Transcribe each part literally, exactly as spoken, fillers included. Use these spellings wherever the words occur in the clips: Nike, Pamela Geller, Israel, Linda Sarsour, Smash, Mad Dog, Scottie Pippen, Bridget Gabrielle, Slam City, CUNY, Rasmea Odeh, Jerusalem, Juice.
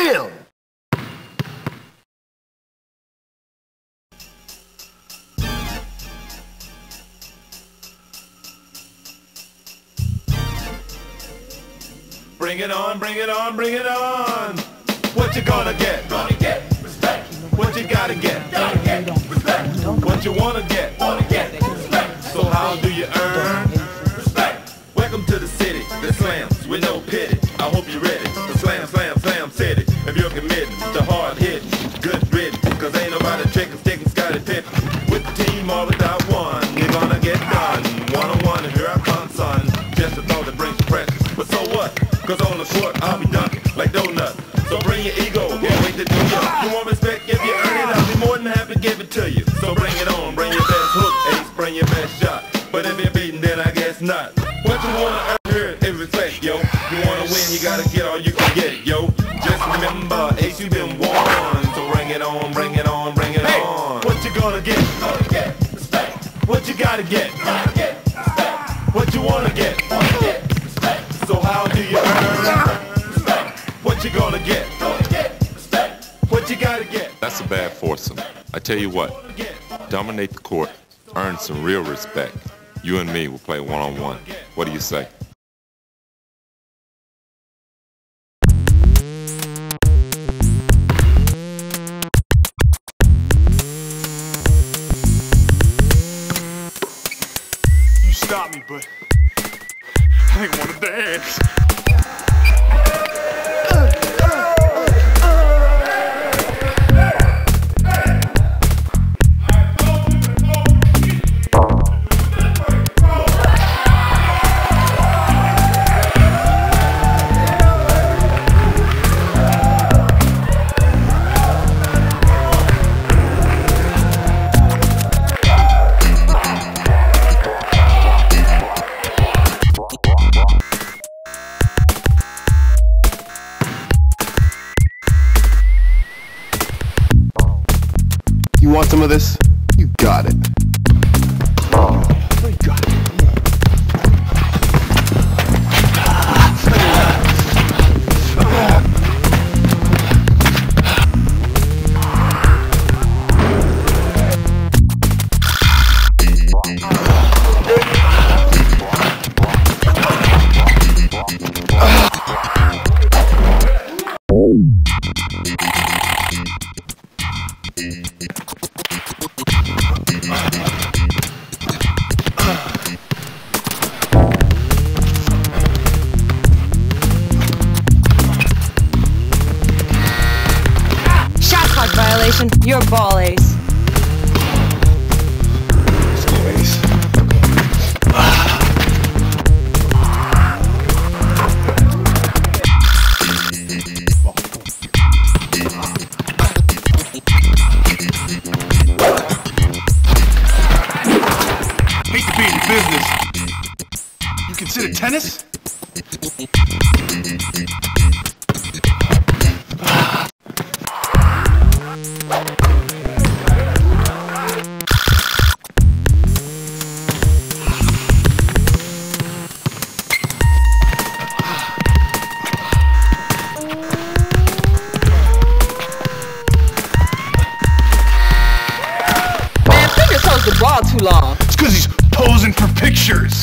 Damn! Bring it on, bring it on, bring it on. What you gonna get? Gonna get respect. What you gotta get? Gotta get respect. What you wanna get? Wanna get respect. So how do you earn respect? Welcome to the city that slams with no pity. I hope you're ready. The slam, slam, slam city. If you're committed to hard hitting, good ridden, cause ain't nobody tricking, sticking, Scottie Pippen. With the team or without one, you're gonna get done. One on one, here I come, son. Just a thought that brings pressure, but so what? Cause on the court, I'll be dunking like donuts. So bring your ego, can't wait to do you. You want respect? If you earn it, I'll be more than happy to give it to you. So bring it on, bring your best hook, ace, bring your best shot. But if you're beaten, then I guess not. What you wanna earn here is respect, yo. You wanna win, you gotta get all you can get, yo. Just remember, ace, you've been won. So bring it on, bring it on, bring it hey, on. What you gonna get? Gonna get respect. What you gotta get? Gotta get respect. What you wanna get? Wanna get respect. So how do you earn respect? What you gonna get? Gonna get respect. What you gotta get? That's a bad foursome. I tell you what, dominate the court, earn some real respect. You and me will play one-on-one. What do you say? You stopped me, but I ain't wanna dance. You want some of this? You got it. Oh, God. Your ball ace. Hate to be in business. You consider tennis? Long. It's because he's posing for pictures.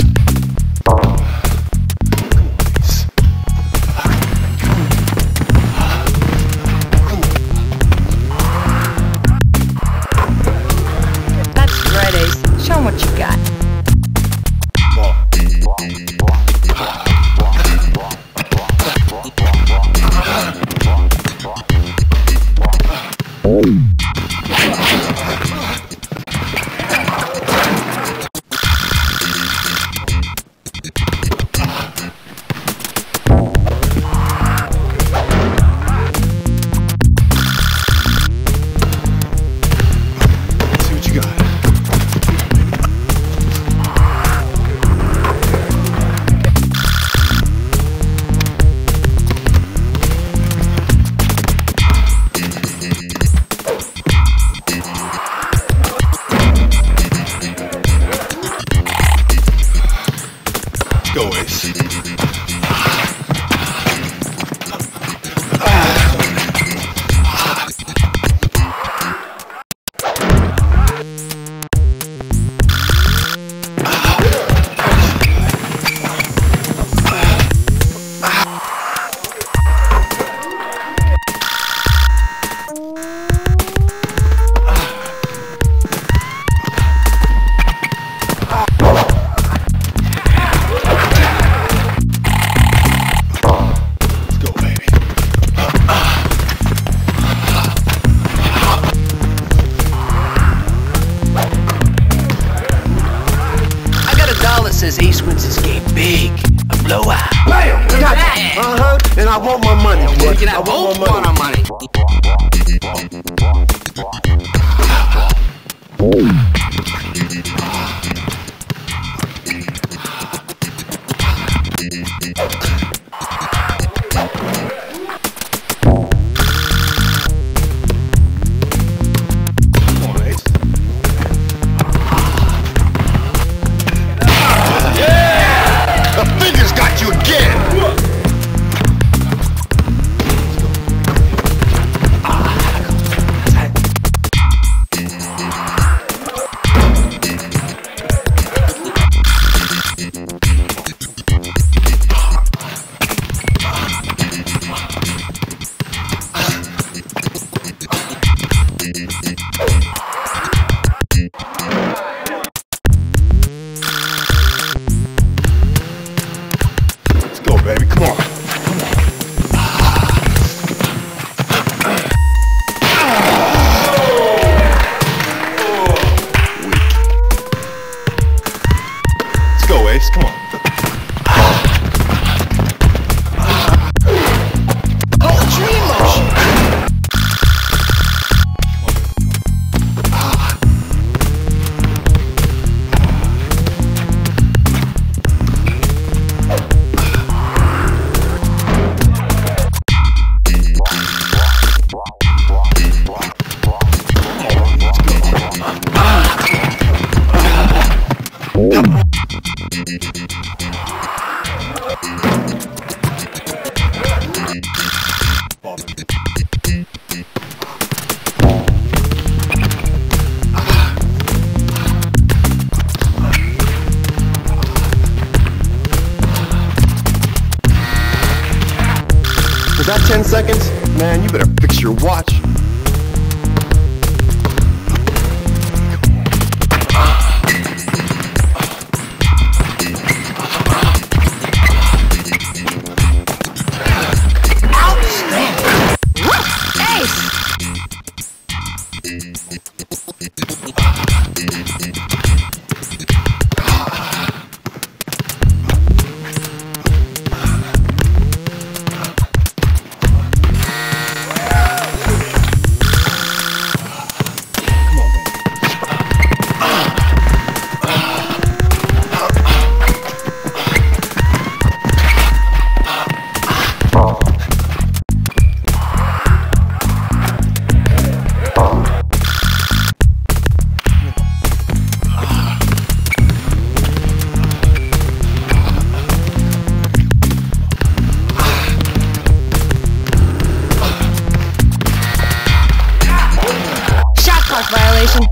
That ten seconds? Man, you better fix your watch.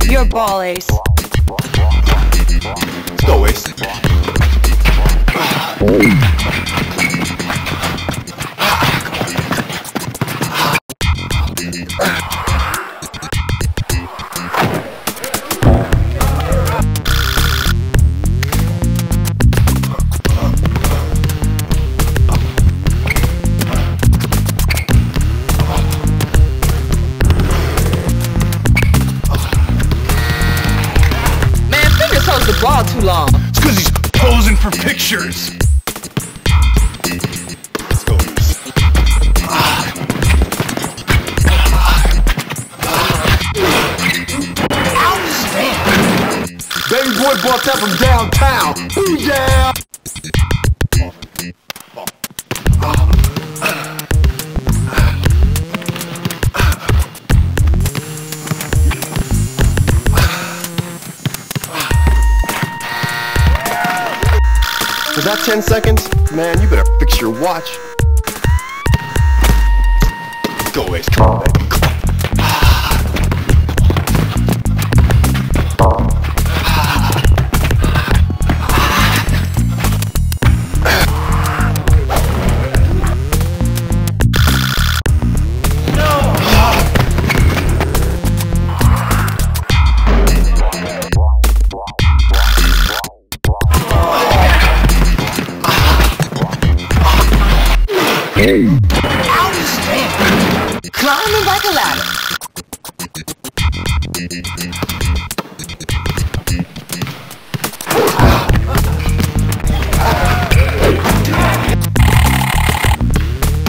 You're a ball, Ace. Let's go, Ace. Too long. It's because he's posing for pictures. Let's go. Baby boy brought that from downtown. Ooh, yeah. Was that ten seconds? Man, you better fix your watch. Let's go, Ace. Come on, baby. Come on. Climbing like a ladder.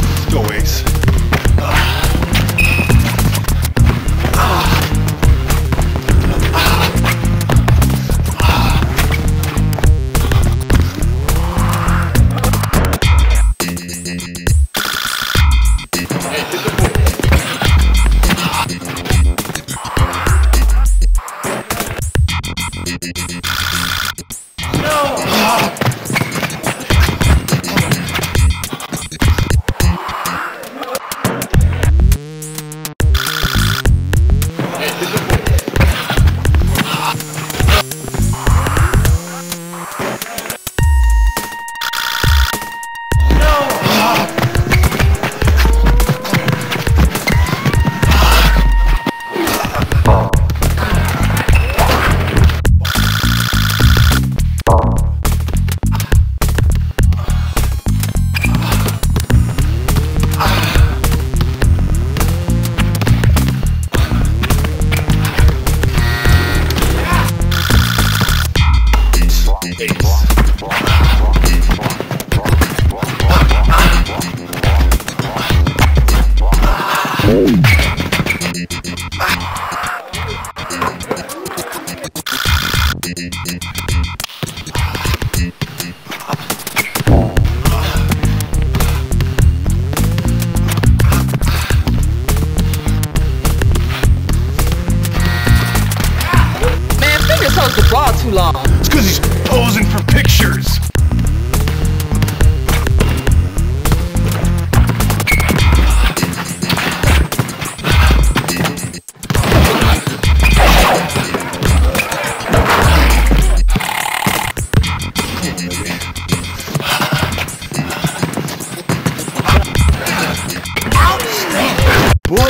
Let's go, Ace.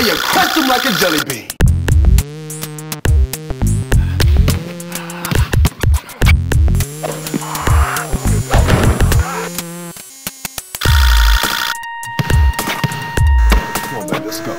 and you crush them like a jelly bean. Come on, man, let's go.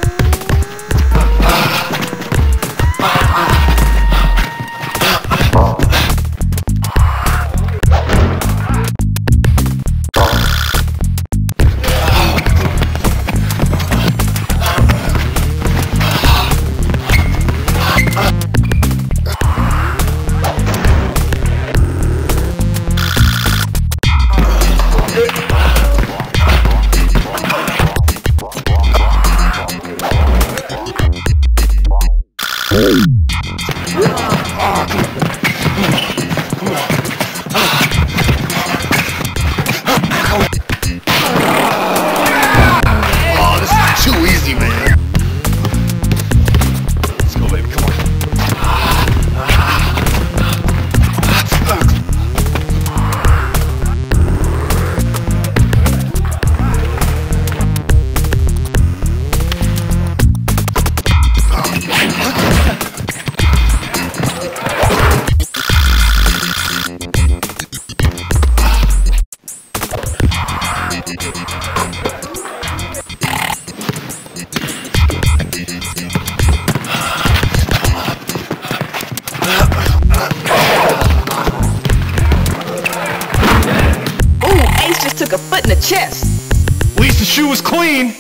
Took a foot in the chest. At least the shoe was clean.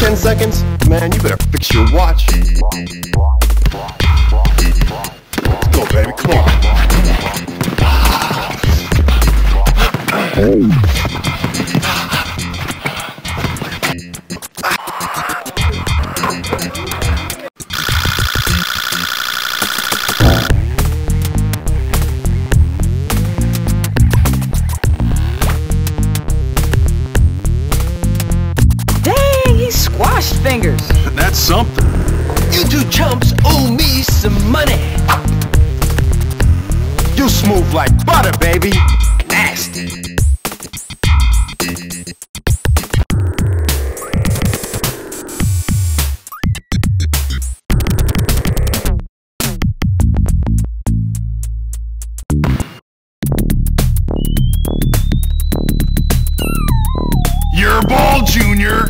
ten seconds? Man, you better fix your watch. Let's go, baby, come on. Squashed fingers. That's something. You two chumps owe me some money. You smooth like butter, baby. Nasty. Your ball, Junior.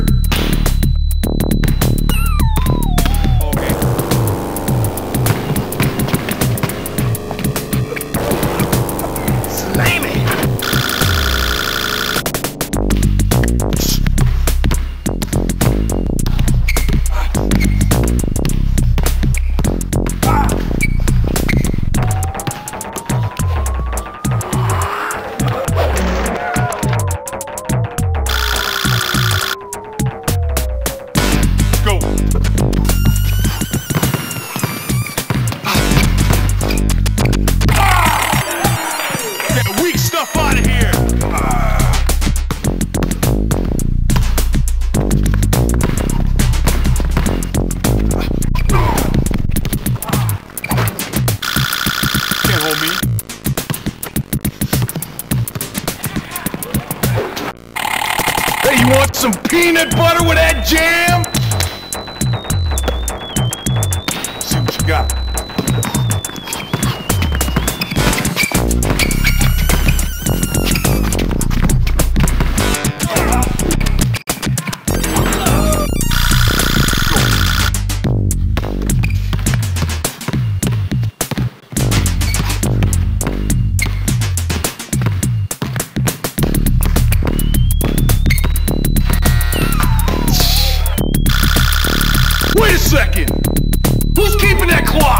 You want some peanut butter with that jam? See what you got. Wait a second! Who's keeping that clock?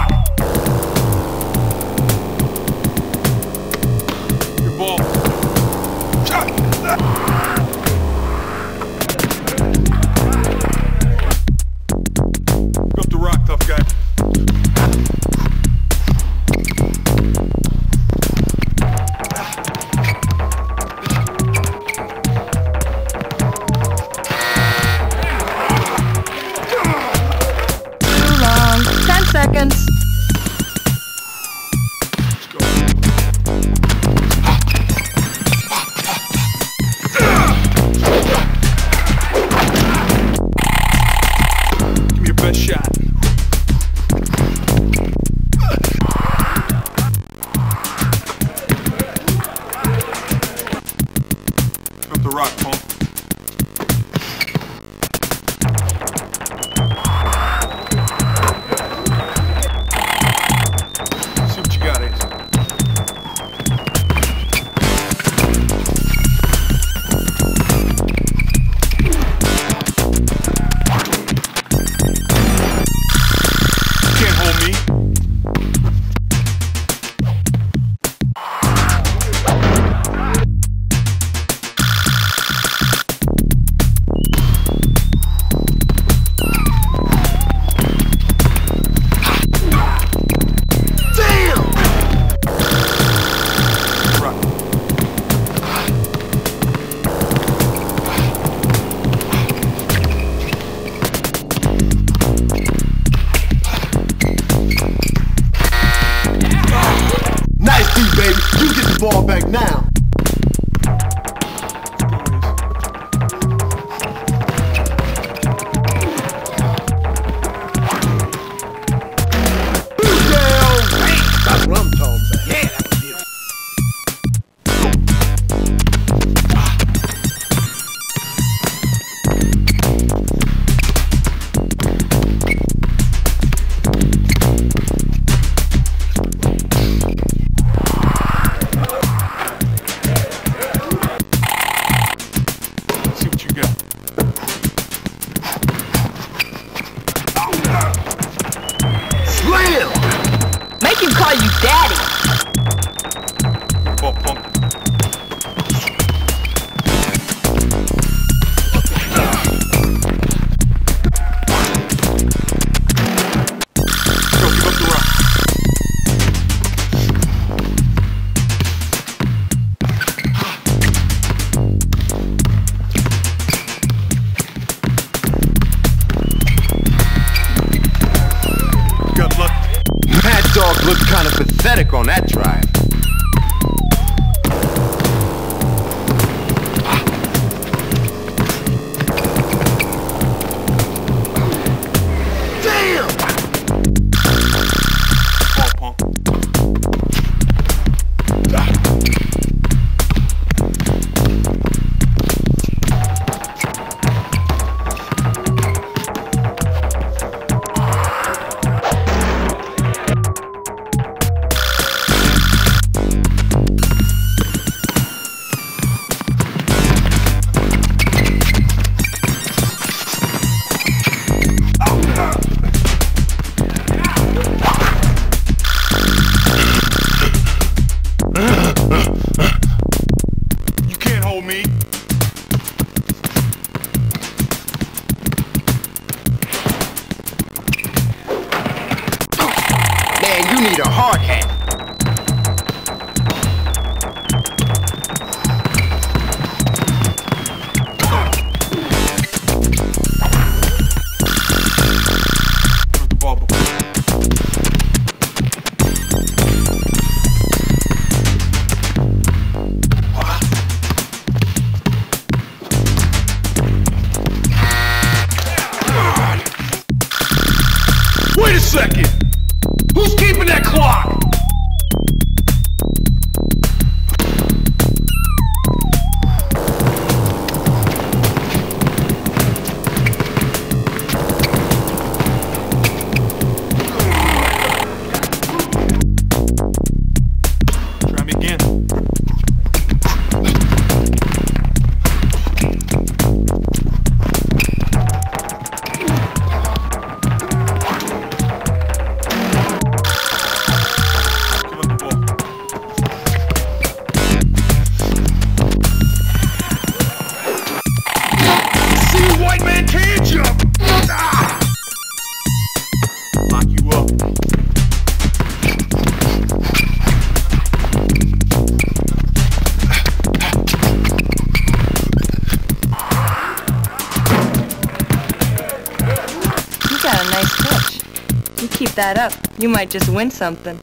baby. You get the ball back now. Looked kind of pathetic on that drive. You need a hard hat. Wait a second. Who's keeping that clock? Try me again. Keep that up. You might just win something.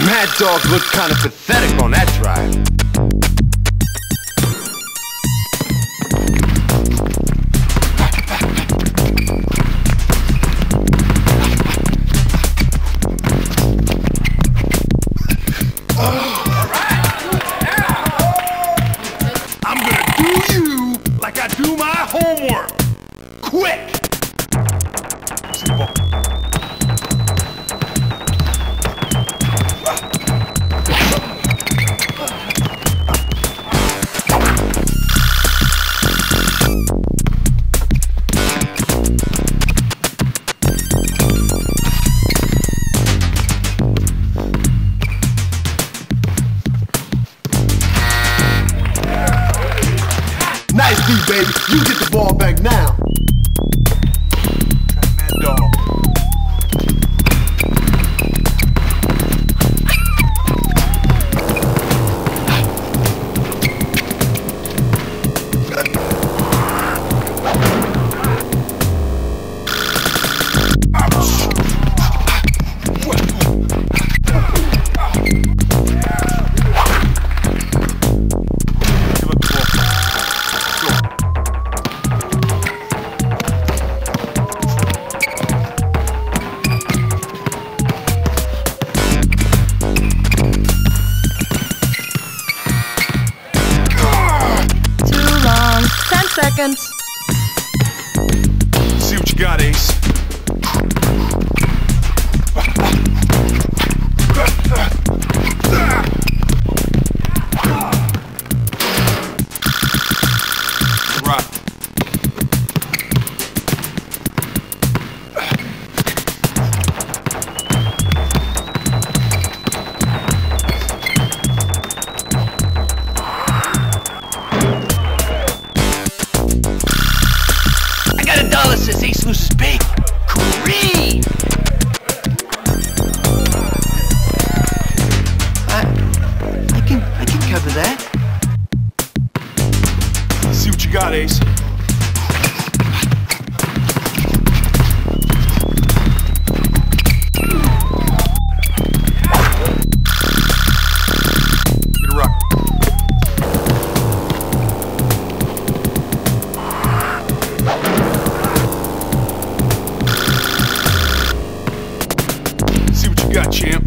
Mad Dog looked kind of pathetic on that drive. homework! Quick! Let's move on. Nice dude, baby. You get the ball back now. Seconds. See what you got, Ace. Says Ace loses big. Kareem! I, I can, I can cover that. Let's see what you got, Ace. Got champ.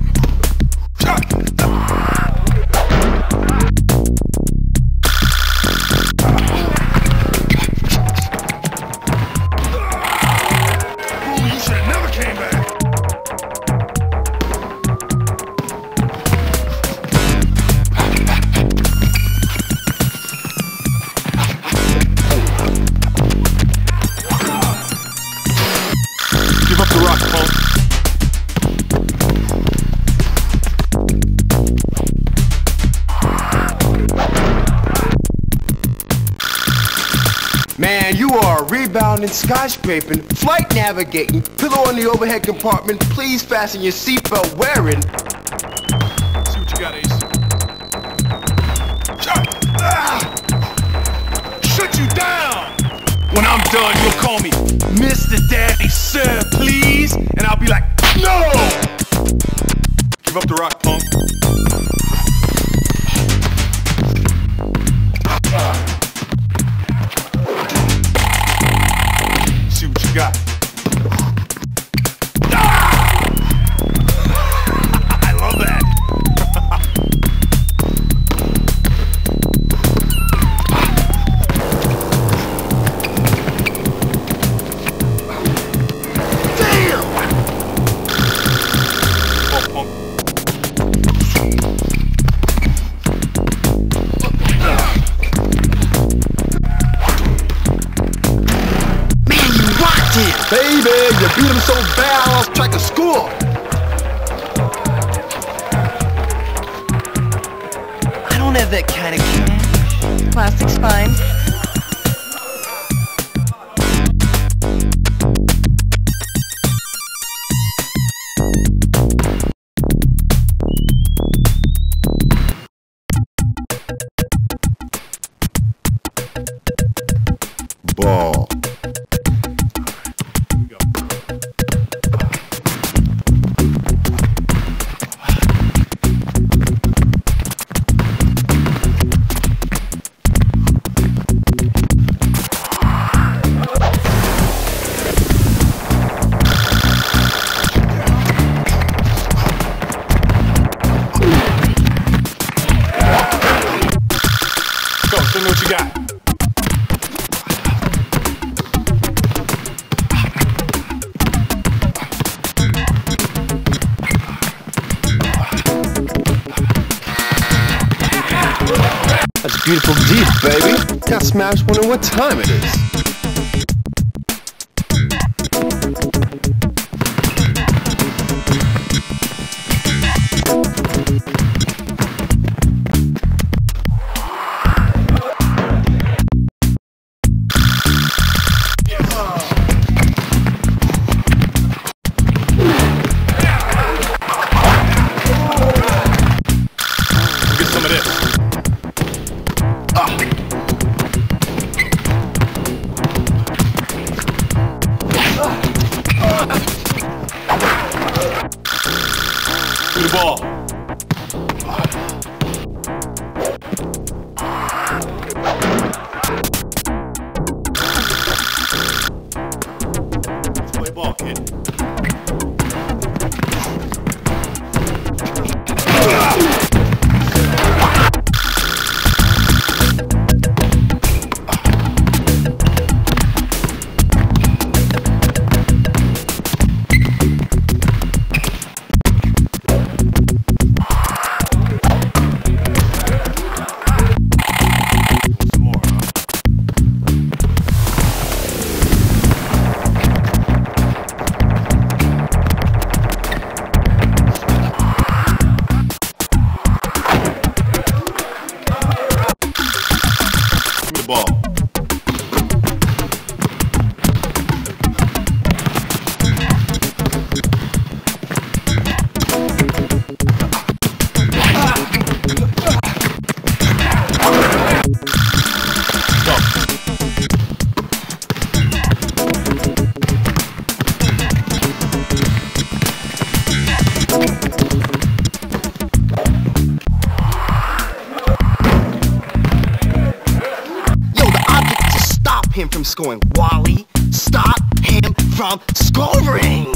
Man, you are rebounding, skyscraping, flight navigating, pillow in the overhead compartment, please fasten your seatbelt wearing. See what you got, Ace. Shut, ah, shut you down! When I'm done, you'll call me Mister Daddy, sir, please, and I'll be like, no! Give up the rock, punk. Got. Ah! I love that. Damn! Oh, oh. Man, you rocked it! Baby, you beat him so bad, I lost track of score. I don't have that kind of cash. Plastic's fine. Ball. Show me what you got. beautiful deed, baby. Got smashed wondering what time it is. Ball. Let's play ball, kid. Him from scoring, Wally. Stop him from scoring.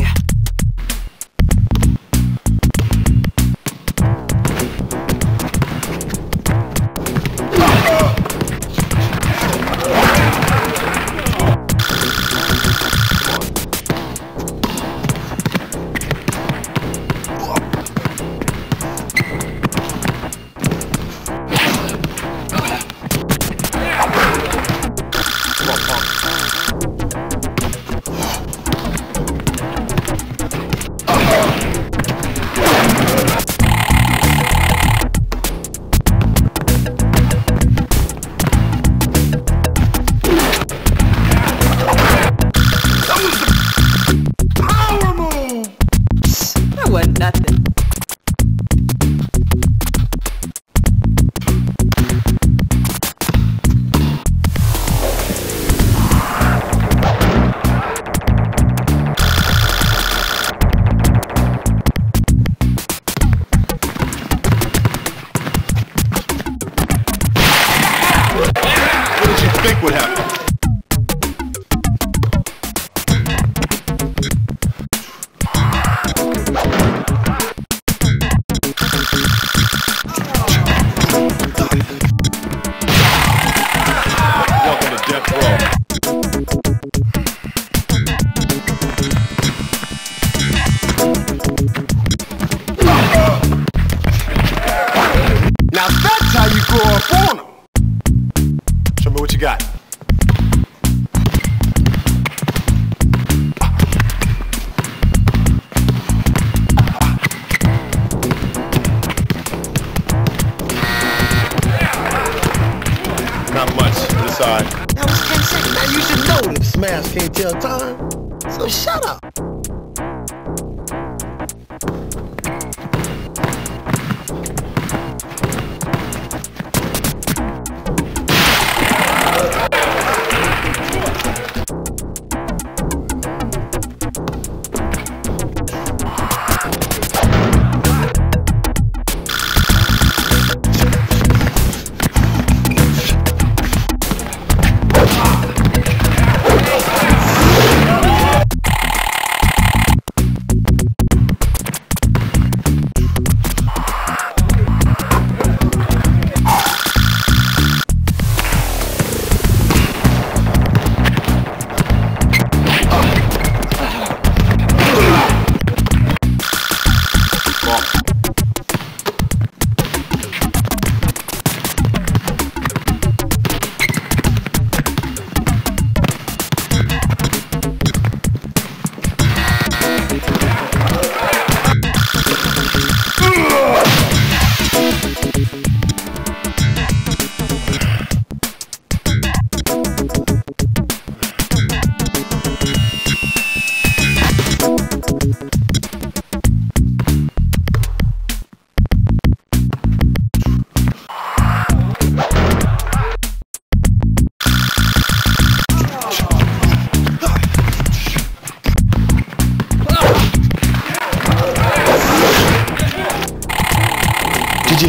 What happened? Welcome to death row. Now that's how you grow up on them. Show me what you got. Not much to the side. That was ten seconds, man. You should know the smash can't tell time. So shut up.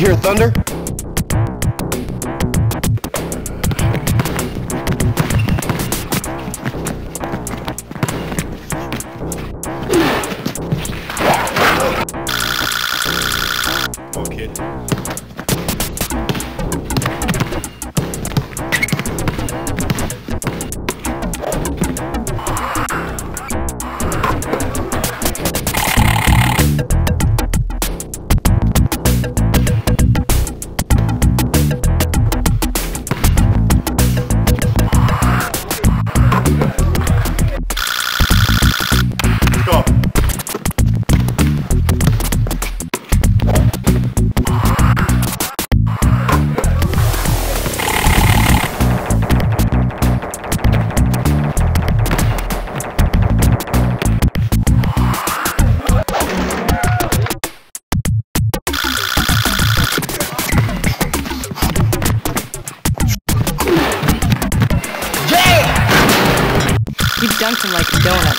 you hear thunder? We've dunked them like a donut,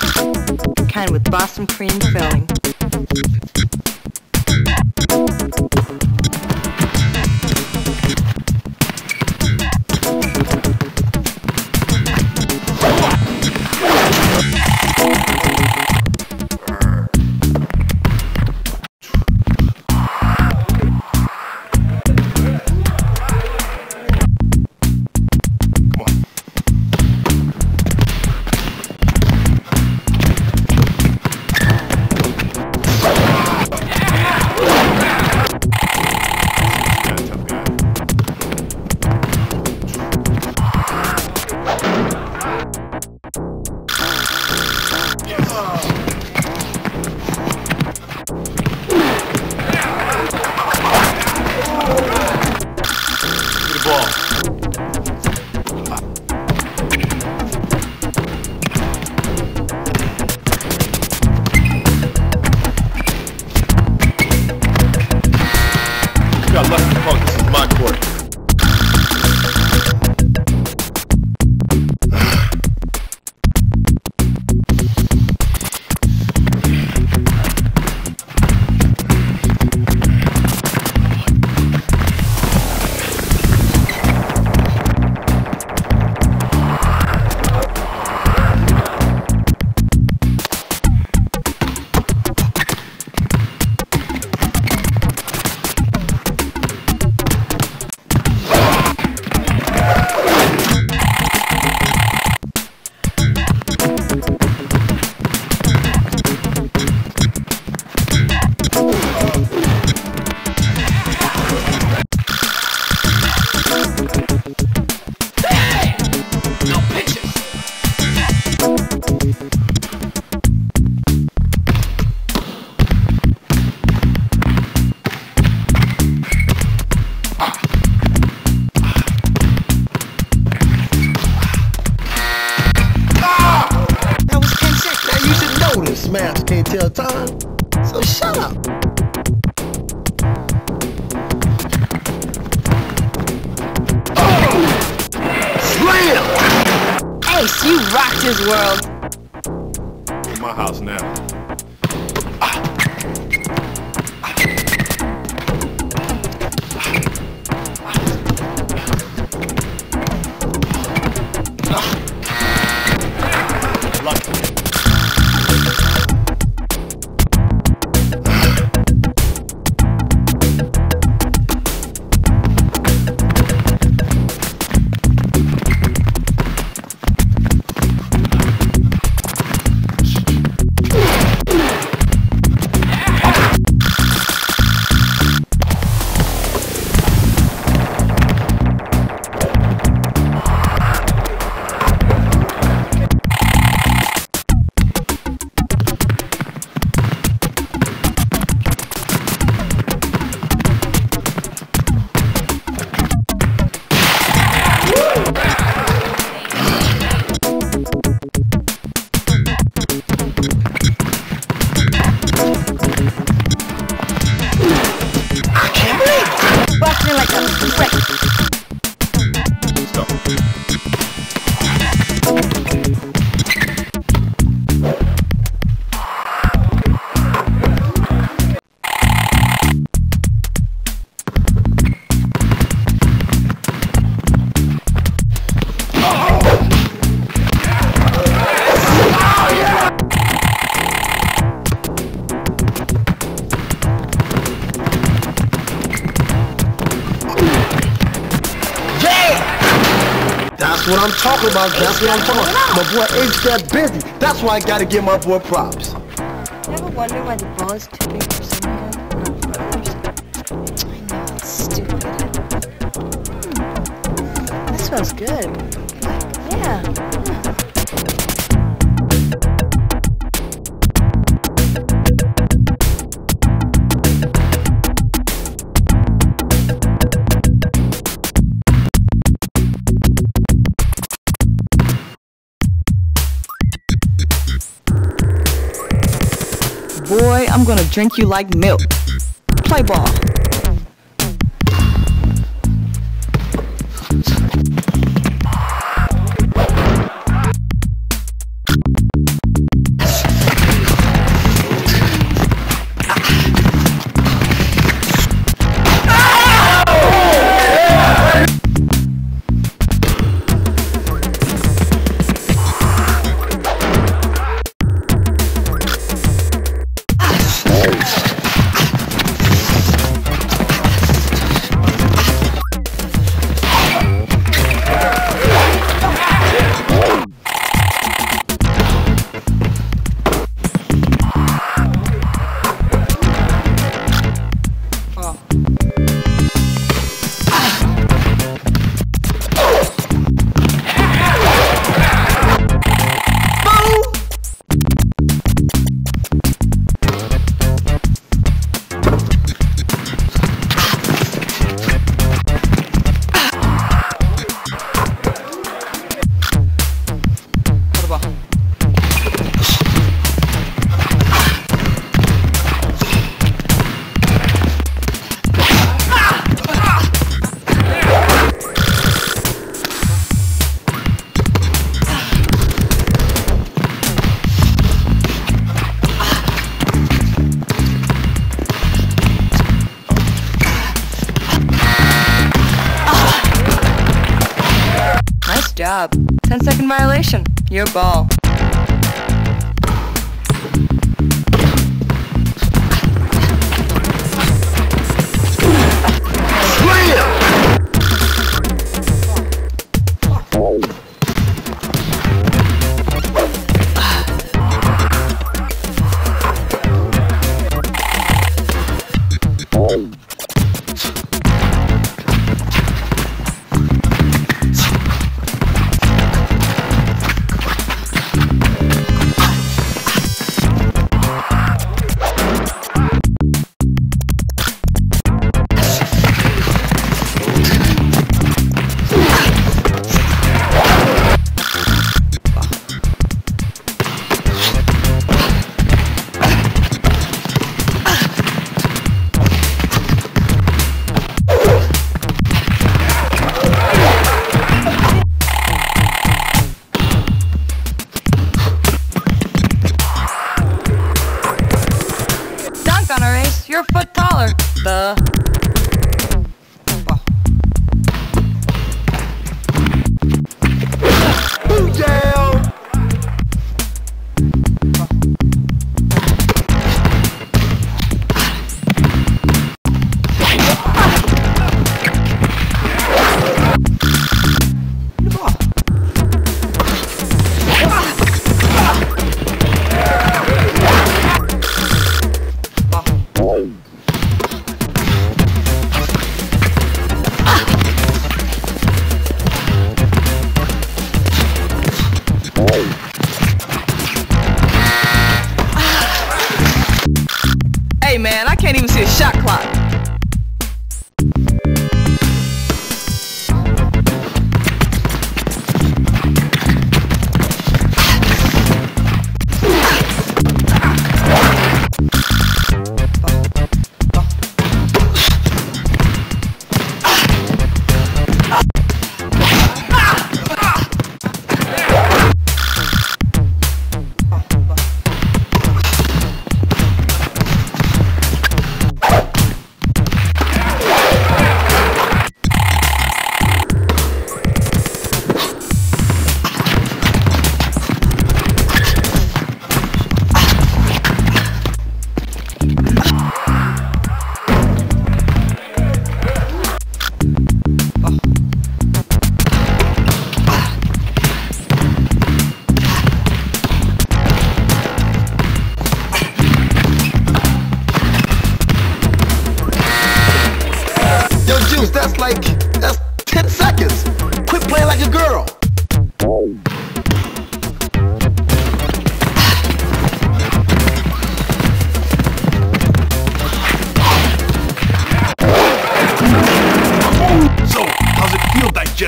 kind with Boston cream filling. Maps can't tell time, so shut up. Oh! Slam! Ace, you rocked his world. We're in my house now. Yeah. what I'm talking about. That's what I'm talking about. My boy H that busy. That's why I gotta give my boy props. Never wonder why the ball is too big for someone. I know, it's stupid. Hmm. That smells good. Yeah. Boy, I'm gonna drink you like milk. Play ball. Job. ten second violation. Your ball. You're a foot taller. Duh. Hey man, I can't even see a shot clock.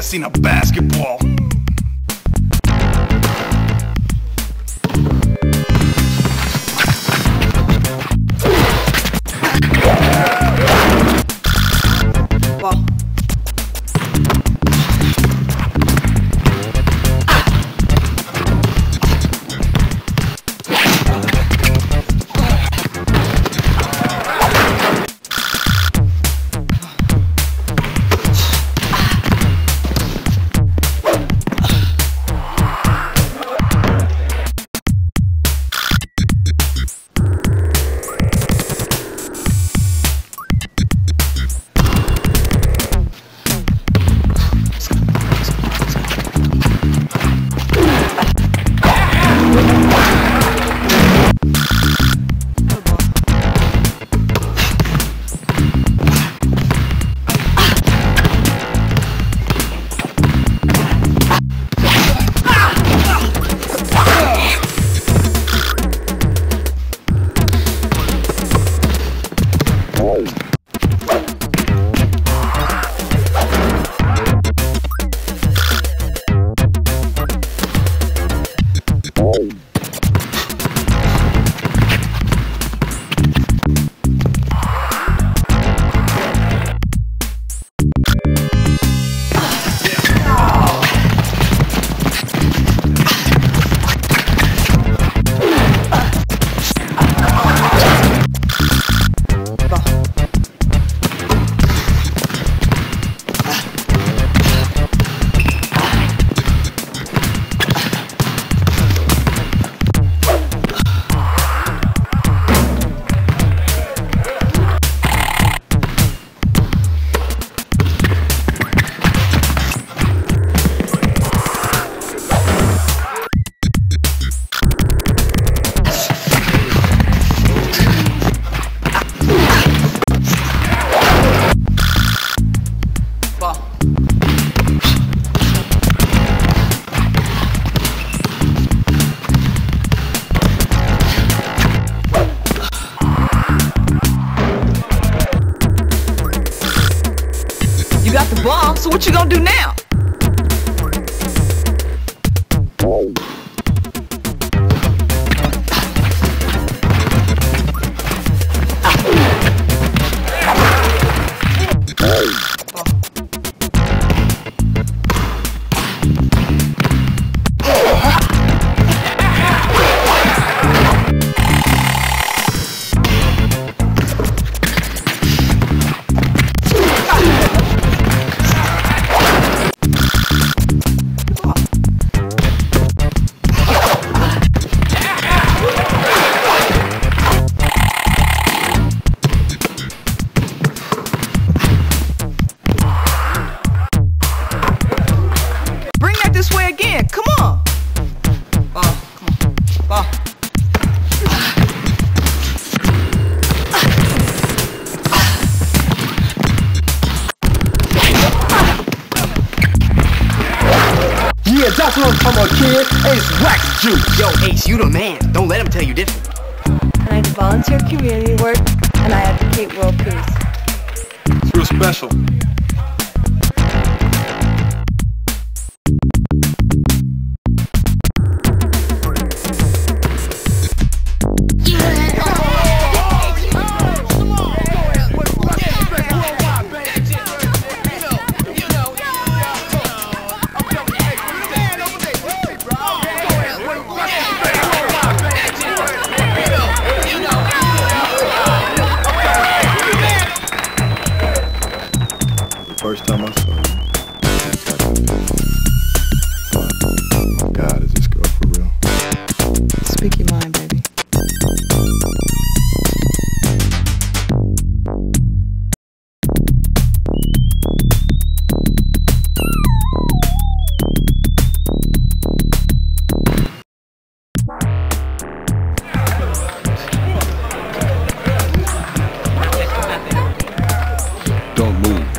ever seen a basketball. You got the ball, so what you gonna do now? Yeah, that's what I'm talking about, kid. Ace Wax Juice. Yo, Ace, you the man. Don't let him tell you different. I do volunteer community work, and I advocate world peace. It's real special. First time I saw you. Oh God, is this girl for real? Speak your mind, baby.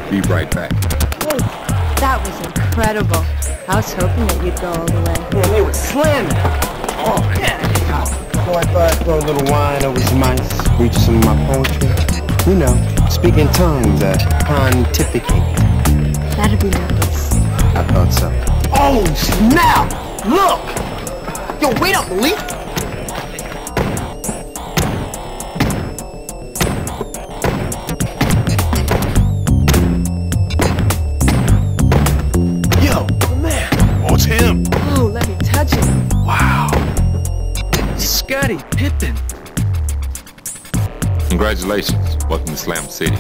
Be right back. Whoa, that was incredible. I was hoping that you'd go all the way. Man, they were slamming. Oh, man. So I thought I'd throw a little wine over some ice, read some of my poetry. You know, speaking tongues, uh, pontificate. That'd be nice. I thought so. Oh, snap! Look! Yo, wait up, Malik! Yo, man! Oh, it's him! Oh, let me touch him! Wow! Scottie Pippen! Congratulations. Welcome to Slam City.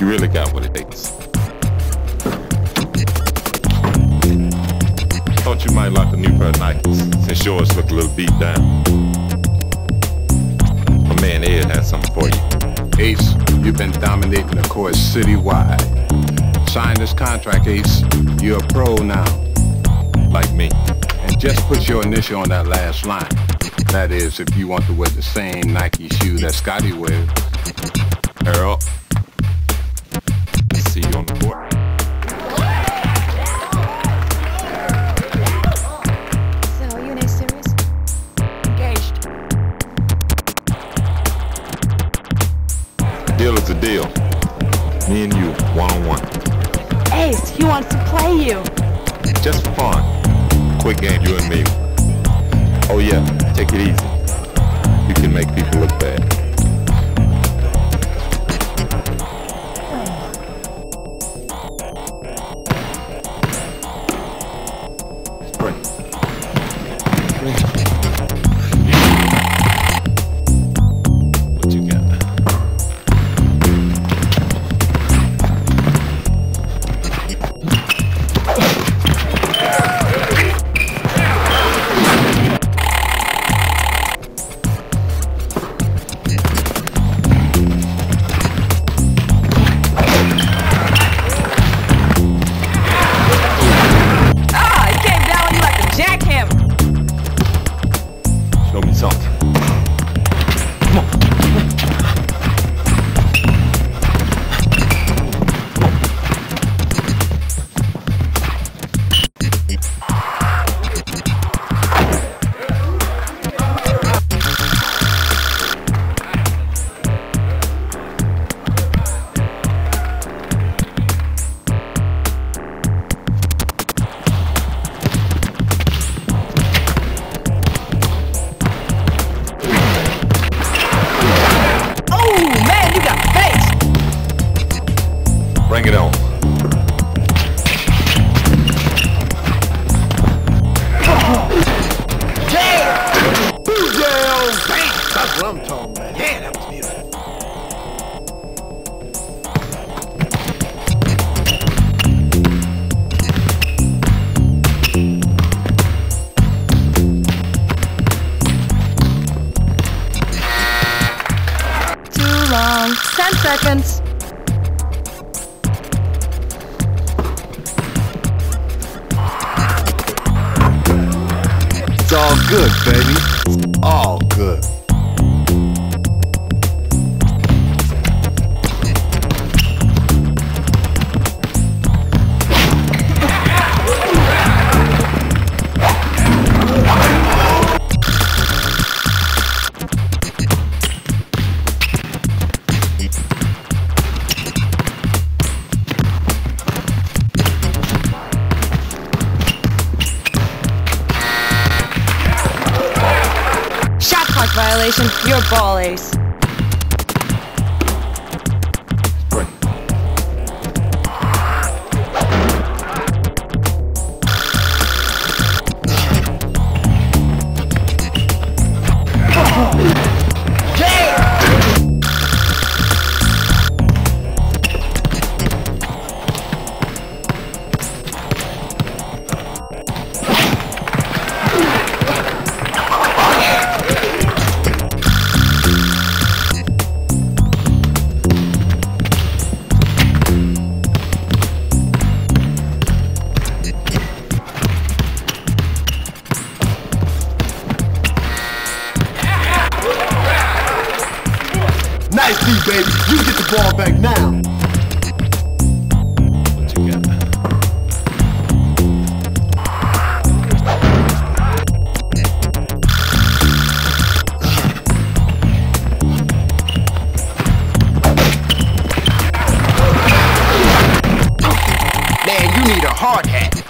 You really got what it takes. Thought you might like the new pair of Nikes, since yours look a little beat down. My man Ed has something for you. Ace, you've been dominating the court citywide. Sign this contract, Ace. You're a pro now. Like me. And just put your initial on that last line. That is, if you want to wear the same Nike shoe that Scottie wears. Earl. See you on the court. Deal is a deal. Me and you, one-on-one. Ace, he wants to play you. Just for fun. Quick game, you and me. Oh yeah, take it easy. You can make people look bad. Bring it on. Damn! Boo! Yeah, bang! That's what I'm talking about. Yeah, that was beautiful. Too long. Ten seconds. It's all good, baby. It's all good. Violation, your ball, Ace. Nice D, baby. You get the ball back now. What you got? Man, you need a hard hat.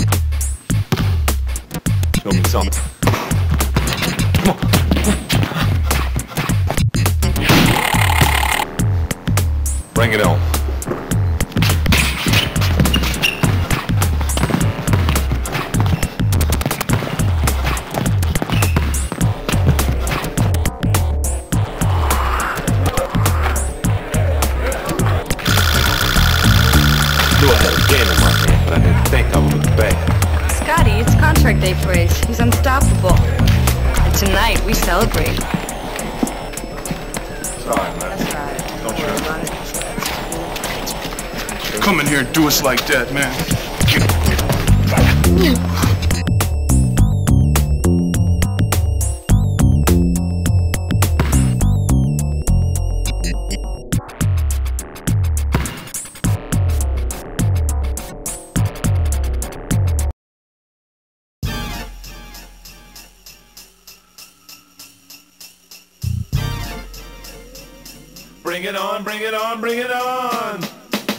is unstoppable. And tonight we celebrate. Sorry, man. That's right. Don't you ever come in here and do us like that, man. Bring it on, bring it on, bring it on.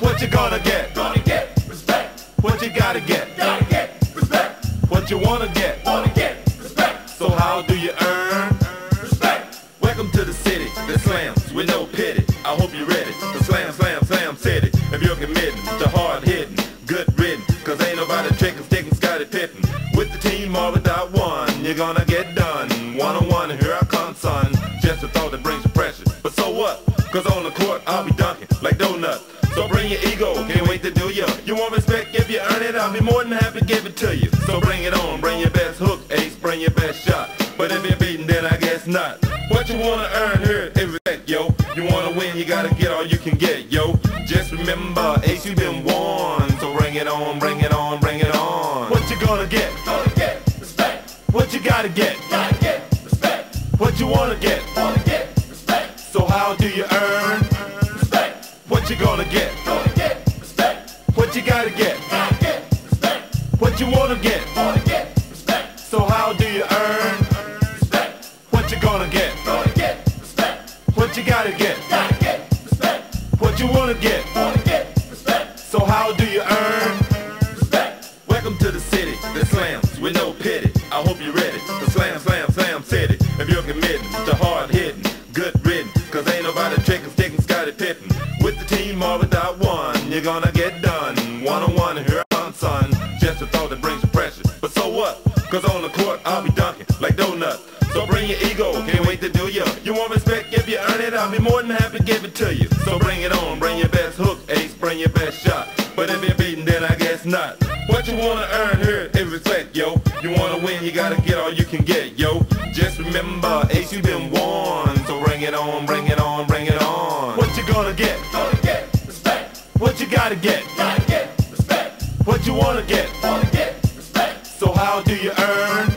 What you gonna get? Gonna get respect. What you gotta get? Gotta get respect. What you wanna get? Wanna get respect. So how do you earn respect? Welcome to the city that slams with no pity. I hope you're ready to slam, slam, slam city. If you're committing to hard hitting, good ridden, cause ain't nobody tricking, sticking, Scottie Pippen. With the team or without one, you're gonna get done. One on one, here I come, son. Just a thought that brings the pressure, but so what? Cause on the court, I'll be dunking like donuts. So bring your ego, can't wait to do ya. You want respect, if you earn it, I'll be more than happy to give it to you. So bring it on, bring your best hook, ace, bring your best shot. But if you're beaten, then I guess not. What you wanna earn here is respect, yo. You wanna win, you gotta get all you can get, yo. Just remember, ace, you've been won. So bring it on, bring it on, bring it on. What you gonna get? Gonna get respect. What you gotta get? Gotta get respect. What you wanna get? Wanna get. So how do you earn respect? What you gonna get? Gonna get respect. What you gotta get? Gotta get respect. What you wanna get? Wanna get respect. So how do you earn respect? What you gonna get? Gonna get respect. What you gotta get? Gotta get respect. What you wanna get? Wanna get respect. So how do you earn respect? Welcome to the city that slams with no pity. I hope you're ready to slam, slam, slam city. If you're committed to hard hitting, good ridden. Cause ain't nobody tricking, sticking, Scottie Pippen. With the team or without one, you're gonna get done. One on one, here I come, son. Just a thought that brings the pressure. But so what? Cause on the court, I'll be dunking like donuts. So bring your ego, can't wait to do ya. You want respect, if you earn it, I'll be more than happy to give it to you. So bring it on, bring your best hook, ace, bring your best shot. But if you're beaten, then I guess not. What you wanna earn here is respect, yo. You wanna win, you gotta get all you can get, yo. Just remember, ace, you've been won. So bring it on, bring it on, bring it on. What you gonna get? Gonna get respect. What you gotta get? Gotta get respect. What you wanna get? Wanna get respect. So how do you earn